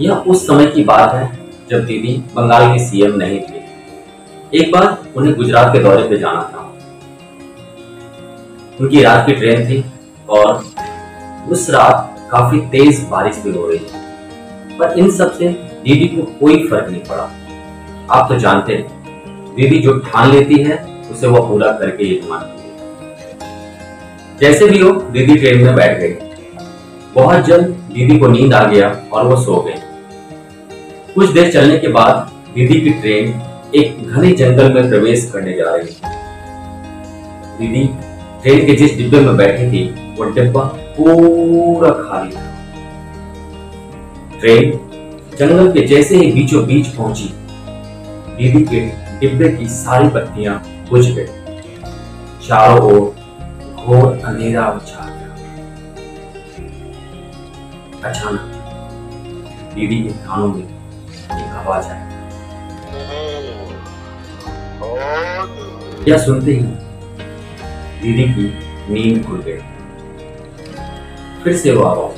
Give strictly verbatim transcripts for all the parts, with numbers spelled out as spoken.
यह उस समय की बात है जब दीदी बंगाल की सीएम नहीं थी। एक बार उन्हें गुजरात के दौरे पे जाना था। उनकी रात की ट्रेन थी और उस रात काफी तेज बारिश भी हो रही थी, पर इन सब से दीदी को कोई फर्क नहीं पड़ा। आप तो जानते हैं, दीदी जो ठान लेती है उसे वह पूरा करके ही मानती है। जैसे भी हो, दीदी ट्रेन में बैठ गई। बहुत जल्द दीदी को नींद आ गया और वो सो गई। कुछ देर चलने के बाद दीदी की ट्रेन एक घने जंगल में प्रवेश करने जा रही थी। दीदी ट्रेन के जिस डिब्बे में बैठी थी वो डिब्बा पूरा खाली था। ट्रेन जंगल के जैसे ही बीचों बीच पहुंची, दीदी के डिब्बे की सारी पत्तियां बुझ गई। चारों ओर घोर अंधेरा छा गया। अचानक दीदी के कानों में एक आवाज आई। यह सुनते ही दीदी की नींद खुल गई। फिर से वो आवाज।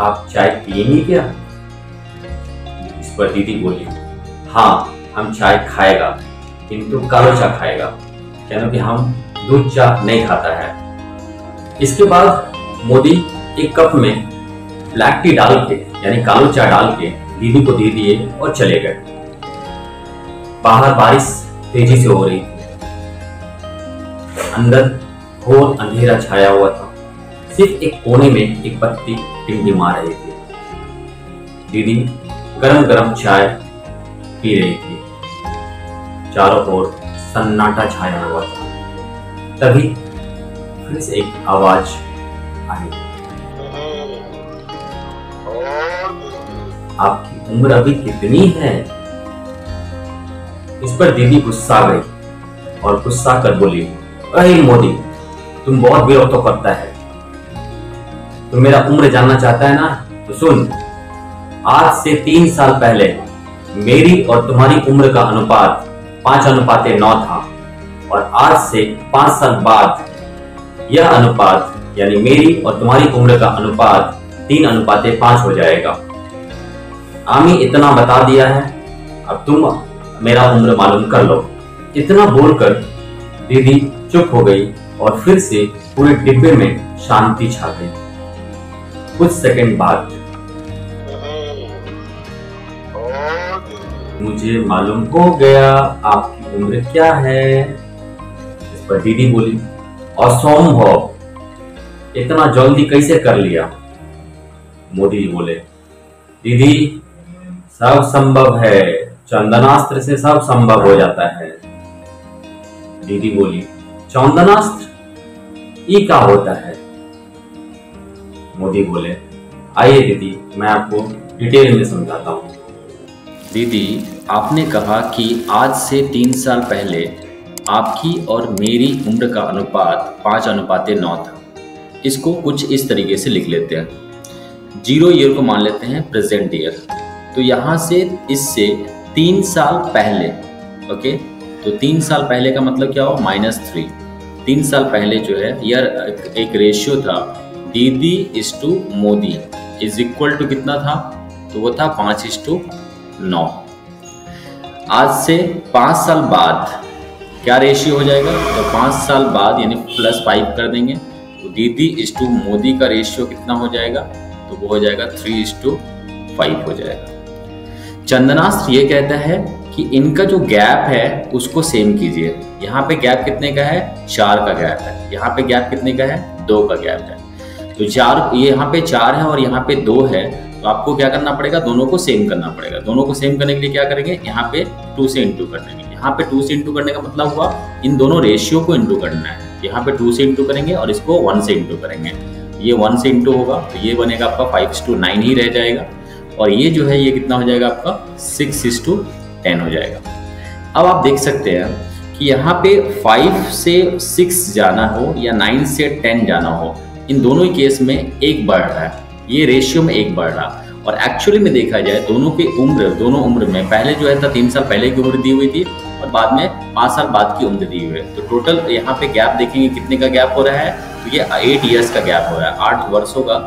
आप चाय पिएंगी क्या? इस पर दीदी बोली, हाँ हम चाय खाएगा, किंतु कालो चाय खाएगा, कहना कि हम दूध चाय नहीं खाता है। इसके बाद मोदी एक कप में ब्लैक टी डाल के यानी कालो चाय डाल के दीदी को दे दिए और चले गए। बाहर बारिश तेजी से हो रही थी। अंदर घोर अंधेरा छाया हुआ था। सिर्फ एक कोने में एक पत्ती टिमटिमा रही थी। दीदी गरम गरम चाय पी रही थी। चारों ओर सन्नाटा छाया हुआ था। तभी फिर से एक आवाज आई। आपकी उम्र अभी कितनी है? इस पर दीदी गुस्सा गई और गुस्सा कर बोली, अरे मोदी, तुम बहुत विरोध तो करता है। तुम मेरा उम्र जानना चाहता है ना, तो सुन, आज से तीन साल पहले मेरी और तुम्हारी उम्र का अनुपात पांच अनुपाते नौ था और आज से पांच साल बाद यह अनुपात यानी मेरी और तुम्हारी उम्र का अनुपात तीन अनुपाते पांच हो जाएगा। आमी इतना बता दिया है, अब तुम मेरा उम्र मालूम कर लो। इतना बोलकर दीदी चुप हो गई और फिर से पूरे डिब्बे में शांति छा गई। कुछ सेकंड बाद, मुझे मालूम हो गया आपकी उम्र क्या है। इस पर दीदी बोली, असंभव, इतना जल्दी कैसे कर लिया? मोदी जी बोले, दीदी सब संभव है, चंदनास्त्र से सब संभव हो जाता है। दीदी बोली, चंदनास्त्र ये क्या होता है? मोदी बोले, आइए दीदी, मैं आपको डिटेल में समझाता हूँ। दीदी, आपने कहा कि आज से तीन साल पहले आपकी और मेरी उम्र का अनुपात पाँच अनुपाते नौ था। इसको कुछ इस तरीके से लिख लेते हैं। जीरो ईयर को मान लेते हैं प्रेजेंट ईयर, तो यहाँ से इससे तीन साल पहले, ओके, तो तीन साल पहले का मतलब क्या हुआ? Minus three. तीन साल पहले जो है यार एक रेशियो था, Didi is to Modi is equal to कितना था? तो वो था पाँच इज टू नौ। आज से पाँच साल बाद क्या रेशियो हो जाएगा? तो पाँच साल बाद यानी प्लस फाइव कर देंगे, तो दीदी इज टू मोदी का रेशियो कितना हो जाएगा? तो वो हो जाएगा थ्री इज टू फाइव हो जाएगा। चंदनास्त्र ये कहता है कि इनका जो गैप है उसको सेम कीजिए। यहाँ पे गैप कितने का है? चार का गैप है। यहाँ पे गैप कितने का है? दो का गैप है। तो चार, ये यहाँ पे चार है और यहाँ पे दो है, तो आपको क्या करना पड़ेगा? दोनों को सेम करना पड़ेगा। दोनों को सेम करने के लिए क्या करेंगे? यहाँ पे टू से इंटू कर देंगे। यहाँ पे टू से इंटू करने का मतलब हुआ इन दोनों रेशियो को इंटू करना है। यहाँ पे टू से इंटू करेंगे और इसको वन से इंटू करेंगे। ये वन से इंटू होगा तो ये बनेगा आपका फाइव इज टू नाइन ही रह जाएगा, और ये जो है ये कितना हो जाएगा आपका? सिक्स इज टू टेन हो जाएगा। अब आप देख सकते हैं कि यहाँ पे फाइव से सिक्स जाना हो या नाइन से टेन जाना हो, इन दोनों ही केस में एक बढ़ रहा है, ये रेशियो में एक बढ़ रहा। और एक्चुअली में देखा जाए दोनों की उम्र, दोनों उम्र में पहले जो है था तीन साल पहले की उम्र दी हुई थी और बाद में पाँच साल बाद की उम्र दी हुई है। तो टोटल यहाँ पे गैप देखेंगे कितने का गैप हो रहा है, तो ये एट ईयर्स का गैप हो रहा है, आठ वर्षों का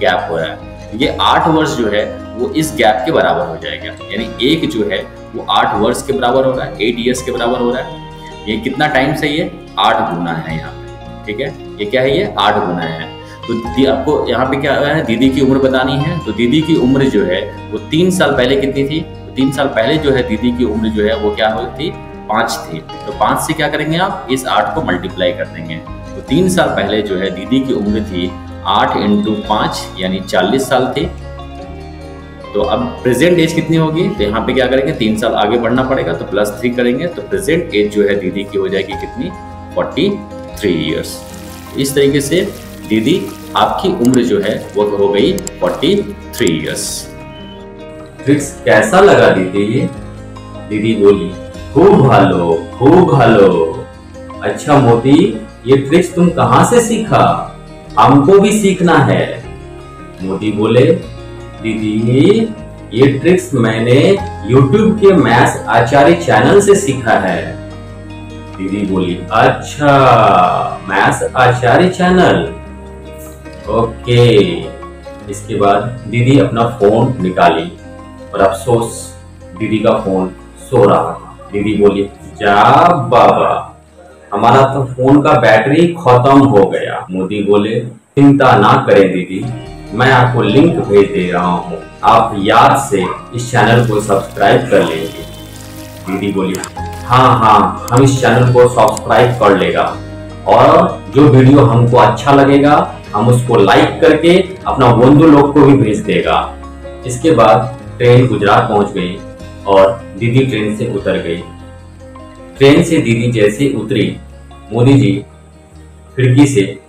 गैप हो रहा है। ये आठ वर्ष जो है वो इस गैप के बराबर हो जाएगा, यानी एक जो है वो आठ वर्ष के बराबर हो रहा है, एट ईयर्स के बराबर हो रहा है। ये कितना टाइम से, ये आठ गुना है यहाँ पे, ठीक है, ये क्या है, ये आठ गुना है। तो आपको यहाँ पे क्या है, दीदी की उम्र बतानी है। तो दीदी की उम्र जो है वो तीन साल पहले कितनी थी, तो तीन साल पहले जो है दीदी की उम्र जो है वो क्या हुई थी, पाँच थी। तो पाँच से क्या करेंगे आप, इस आठ को मल्टीप्लाई कर देंगे। तो तीन साल पहले जो है दीदी की उम्र थी आठ इंटू पाँच यानी चालीस साल थी। तो अब प्रेजेंट एज कितनी होगी, तो यहाँ पे क्या करेंगे, तीन साल आगे बढ़ना पड़ेगा तो प्लस थ्री करेंगे। तो प्रेजेंट एज जो है दीदी की हो जाएगी कितनी, फोर्टी थ्री ईयर्स। इस तरीके से दीदी आपकी उम्र जो है वो हो गई फोर्टी थ्री इयर्स। ट्रिक्स कैसा लगा दीदी? ये दीदी बोली खूब भालो खूब भालो। अच्छा मोती, ये ट्रिक्स तुम कहाँ से सीखा, हमको भी सीखना है। मोती बोले दीदी ये ट्रिक्स मैंने YouTube के मैथ्स आचार्य चैनल से सीखा है। दीदी बोली अच्छा मैथ्स आचार्य चैनल, ओके। इसके बाद दीदी अपना फोन निकाली और अफसोस दीदी का फोन सो रहा था। दीदी बोली जा बाबा हमारा तो फोन का बैटरी खत्म हो गया। मोदी बोले चिंता ना करें दीदी, मैं आपको लिंक भेज दे रहा हूँ, आप याद से इस चैनल को सब्सक्राइब कर लेंगे। दीदी बोली हाँ हाँ हम इस चैनल को सब्सक्राइब कर लेगा और जो वीडियो हमको अच्छा लगेगा हम उसको लाइक करके अपना बंधु लोग को भी भेज देगा। इसके बाद ट्रेन गुजरात पहुंच गई और दीदी ट्रेन से उतर गई। ट्रेन से दीदी जैसे उतरी, मोदी जी खिड़की से